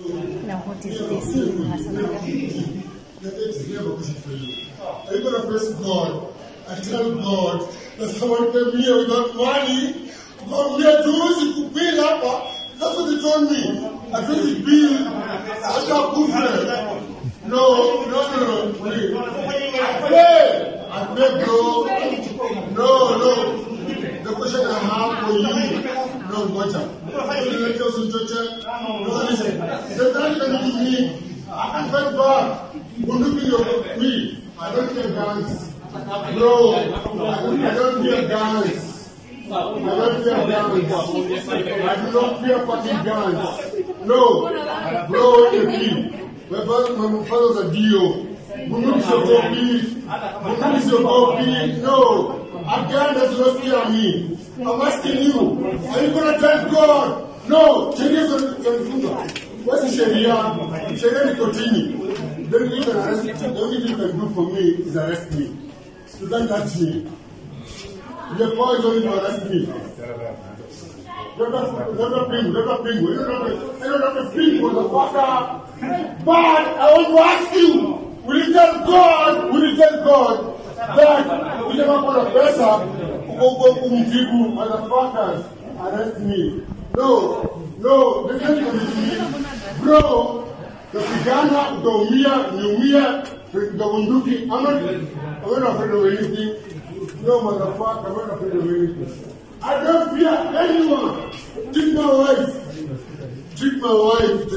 Now what is this? Are you going to praise God and tell God that someone came here without money? God, we are doing to build up. That's what they told me. I think it's build such a good friend. No. Wait. I pray, bro. No. The question I have for you, no water. The time can me. I can't back. Would you be me? I don't hear dance. No, I don't hear dance. I do not fear fucking guns. No, bro, my father's a deal. Munum is your body. No, a gun does not fear me. I'm asking you, are you going to thank God? No, what's the Sharia? Sharia continue. The only thing you can do for me is arrest me. You can't touch me. The boy is only for arrest me. Let us ping. We don't have to ping, motherfucker. But I want to ask you, will you tell God that we never put a person who go people, motherfuckers, arrest me? No, they can't arrest me. Bro, the Tigana, the Umia, the Bunduki, I'm not afraid of anything. No, motherfucker, I'm not afraid of anything. I don't fear anyone. Treat my wife.